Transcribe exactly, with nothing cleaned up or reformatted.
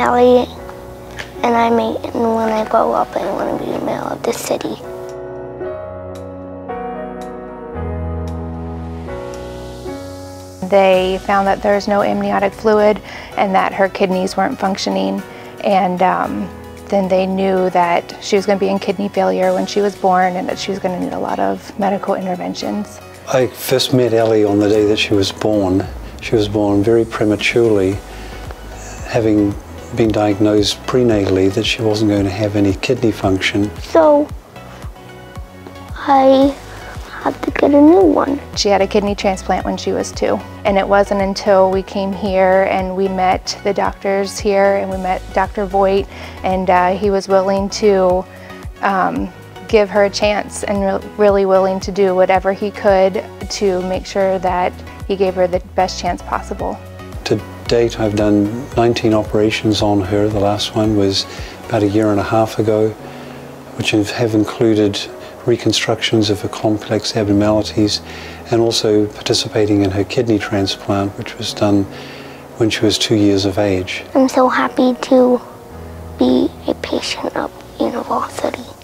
I'm Ellie, and I'm eight, and when I grow up, I want to be a mayor of this city. They found that there's no amniotic fluid and that her kidneys weren't functioning, and um, then they knew that she was going to be in kidney failure when she was born and that she was going to need a lot of medical interventions. I first met Ellie on the day that she was born. She was born very prematurely, having been diagnosed prenatally that she wasn't going to have any kidney function. So I had to get a new one. She had a kidney transplant when she was two, and it wasn't until we came here and we met the doctors here and we met Doctor Voigt, and uh, he was willing to um, give her a chance and re really willing to do whatever he could to make sure that he gave her the best chance possible. To date, I've done nineteen operations on her. The last one was about a year and a half ago, which have included reconstructions of her complex abnormalities and also participating in her kidney transplant, which was done when she was two years of age. I'm so happy to be a patient of university.